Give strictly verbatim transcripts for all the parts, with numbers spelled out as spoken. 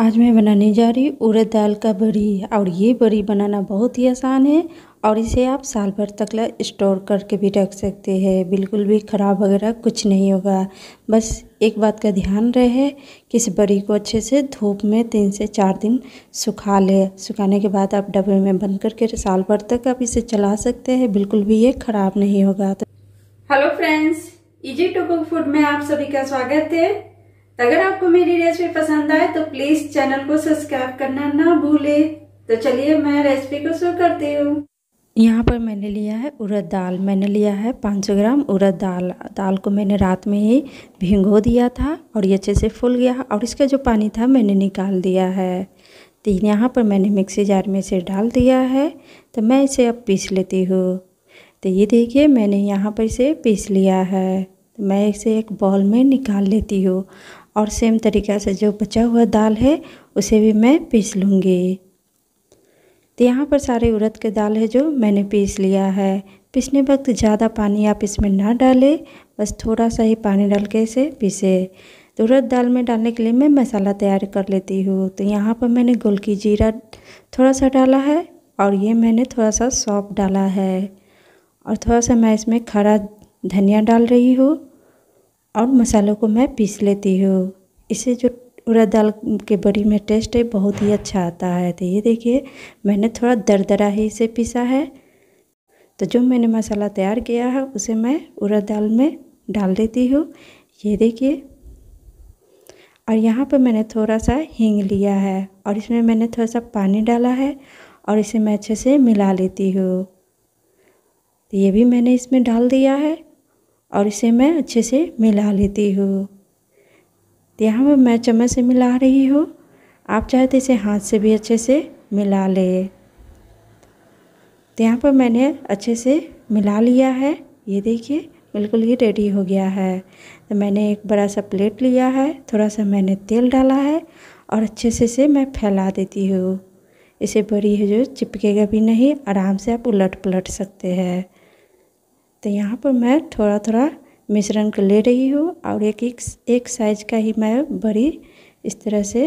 आज मैं बनाने जा रही हूँ उड़द दाल का बड़ी। और ये बड़ी बनाना बहुत ही आसान है और इसे आप साल भर तक ला स्टोर करके भी रख सकते हैं, बिल्कुल भी ख़राब वगैरह कुछ नहीं होगा। बस एक बात का ध्यान रहे कि इस बड़ी को अच्छे से धूप में तीन से चार दिन सुखा ले। सुखाने के बाद आप डब्बे में बंद करके साल भर तक आप इसे चला सकते हैं, बिल्कुल भी ये ख़राब नहीं होगा। तो hello friends, easy to cook food में आप सभी का स्वागत है। अगर आपको मेरी रेसिपी पसंद आए तो प्लीज चैनल को सब्सक्राइब करना ना भूले। तो चलिए मैं रेसिपी को शुरू करती हूँ। यहाँ पर मैंने लिया है उड़द दाल। मैंने लिया है पाँच सौ ग्राम उड़द दाल। दाल को मैंने रात में ही भिगो दिया था और ये अच्छे से फूल गया और इसका जो पानी था मैंने निकाल दिया है। तो यहाँ पर मैंने मिक्सी जार में इसे डाल दिया है। तो मैं इसे अब पीस लेती हूँ। तो ये देखिए मैंने यहाँ पर इसे पीस लिया है। तो मैं इसे एक बाउल में निकाल लेती हूँ और सेम तरीक़ा से जो बचा हुआ दाल है उसे भी मैं पीस लूँगी। तो यहाँ पर सारे उड़द के दाल है जो मैंने पीस लिया है। पीसने वक्त ज़्यादा पानी आप इसमें ना डालें, बस थोड़ा सा ही पानी डाल के इसे पीसे। तो उड़द दाल में डालने के लिए मैं मसाला तैयार कर लेती हूँ। तो यहाँ पर मैंने गोलकी जीरा थोड़ा सा डाला है और ये मैंने थोड़ा सा सौंफ डाला है और थोड़ा सा मैं इसमें खड़ा धनिया डाल रही हूँ और मसालों को मैं पीस लेती हूँ। इसे जो उड़द दाल के बड़ी में टेस्ट है बहुत ही अच्छा आता है। तो ये देखिए मैंने थोड़ा दरदरा ही इसे पीसा है। तो जो मैंने मसाला तैयार किया है उसे मैं उड़द दाल में डाल देती हूँ, ये देखिए। और यहाँ पे मैंने थोड़ा सा हींग लिया है और इसमें मैंने थोड़ा सा पानी डाला है और इसे मैं अच्छे से मिला लेती हूँ। तो ये भी मैंने इसमें डाल दिया है और इसे मैं अच्छे से मिला लेती हूँ। यहाँ पर मैं चम्मच से मिला रही हूँ, आप चाहे तो इसे हाथ से भी अच्छे से मिला ले। तो यहाँ पर मैंने अच्छे से मिला लिया है, ये देखिए बिल्कुल ही रेडी हो गया है। तो मैंने एक बड़ा सा प्लेट लिया है, थोड़ा सा मैंने तेल डाला है और अच्छे से इसे मैं फैला देती हूँ। इसे बड़ी है जो चिपकेगा भी नहीं, आराम से आप उलट पलट सकते हैं। तो यहाँ पर मैं थोड़ा थोड़ा मिश्रण को ले रही हूँ और एक एक, एक साइज का ही मैं बड़ी इस तरह से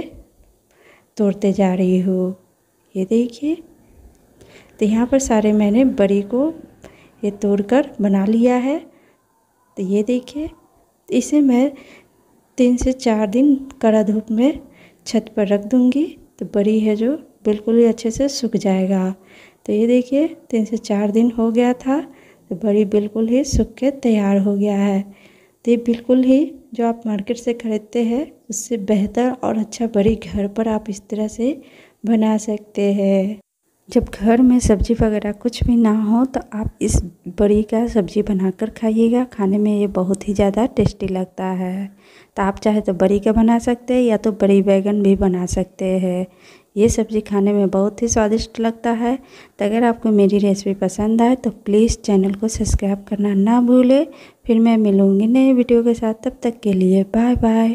तोड़ते जा रही हूँ, ये देखिए। तो यहाँ पर सारे मैंने बड़ी को ये तोड़कर बना लिया है। तो ये देखिए इसे मैं तीन से चार दिन कड़ा धूप में छत पर रख दूँगी। तो बड़ी है जो बिल्कुल ही अच्छे से सूख जाएगा। तो ये देखिए तीन से चार दिन हो गया था, तो बड़ी बिल्कुल ही सूख के तैयार हो गया है। तो ये बिल्कुल ही जो आप मार्केट से ख़रीदते हैं उससे बेहतर और अच्छा बड़ी घर पर आप इस तरह से बना सकते हैं। जब घर में सब्ज़ी वगैरह कुछ भी ना हो तो आप इस बड़ी का सब्ज़ी बनाकर खाइएगा, खाने में ये बहुत ही ज़्यादा टेस्टी लगता है। तो आप चाहे तो बड़ी का बना सकते हैं या तो बड़ी बैगन भी बना सकते हैं। ये सब्ज़ी खाने में बहुत ही स्वादिष्ट लगता है। तो अगर आपको मेरी रेसिपी पसंद आए तो प्लीज़ चैनल को सब्सक्राइब करना ना भूलें। फिर मैं मिलूँगी नए वीडियो के साथ, तब तक के लिए बाय बाय।